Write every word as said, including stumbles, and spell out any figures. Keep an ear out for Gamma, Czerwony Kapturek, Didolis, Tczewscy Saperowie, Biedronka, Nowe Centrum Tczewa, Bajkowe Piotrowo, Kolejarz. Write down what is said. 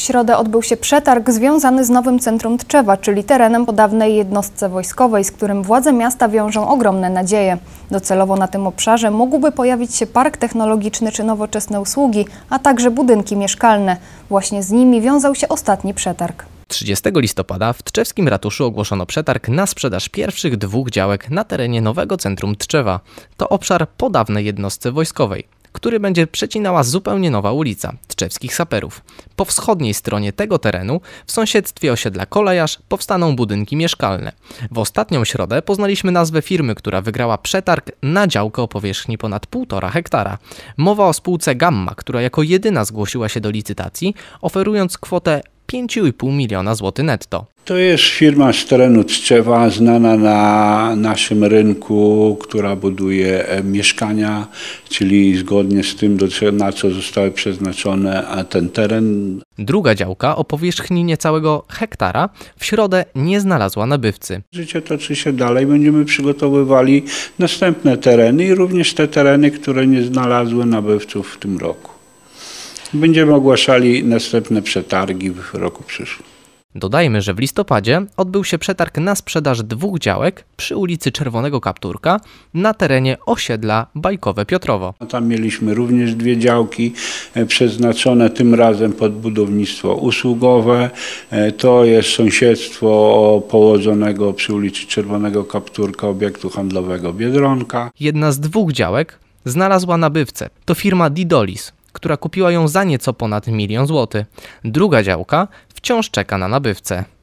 W środę odbył się przetarg związany z Nowym Centrum Tczewa, czyli terenem po dawnej jednostce wojskowej, z którym władze miasta wiążą ogromne nadzieje. Docelowo na tym obszarze mógłby pojawić się park technologiczny czy nowoczesne usługi, a także budynki mieszkalne. Właśnie z nimi wiązał się ostatni przetarg. trzydziestego listopada w tczewskim ratuszu ogłoszono przetarg na sprzedaż pierwszych dwóch działek na terenie Nowego Centrum Tczewa. To obszar po dawnej jednostce wojskowej, który będzie przecinała zupełnie nowa ulica Tczewskich Saperów. Po wschodniej stronie tego terenu, w sąsiedztwie osiedla Kolejarz, powstaną budynki mieszkalne. W ostatnią środę poznaliśmy nazwę firmy, która wygrała przetarg na działkę o powierzchni ponad półtora hektara. Mowa o spółce Gamma, która jako jedyna zgłosiła się do licytacji, oferując kwotę pięć i pół miliona złotych netto. To jest firma z terenu Tczewa, znana na naszym rynku, która buduje mieszkania, czyli zgodnie z tym, na co zostały przeznaczone ten teren. Druga działka o powierzchni niecałego hektara w środę nie znalazła nabywcy. Życie toczy się dalej, będziemy przygotowywali następne tereny i również te tereny, które nie znalazły nabywców w tym roku. Będziemy ogłaszali następne przetargi w roku przyszłym. Dodajmy, że w listopadzie odbył się przetarg na sprzedaż dwóch działek przy ulicy Czerwonego Kapturka na terenie osiedla Bajkowe Piotrowo. Tam mieliśmy również dwie działki przeznaczone tym razem pod budownictwo usługowe. To jest sąsiedztwo położonego przy ulicy Czerwonego Kapturka obiektu handlowego Biedronka. Jedna z dwóch działek znalazła nabywcę. To firma Didolis, która kupiła ją za nieco ponad milion złotych. Druga działka wciąż czeka na nabywcę.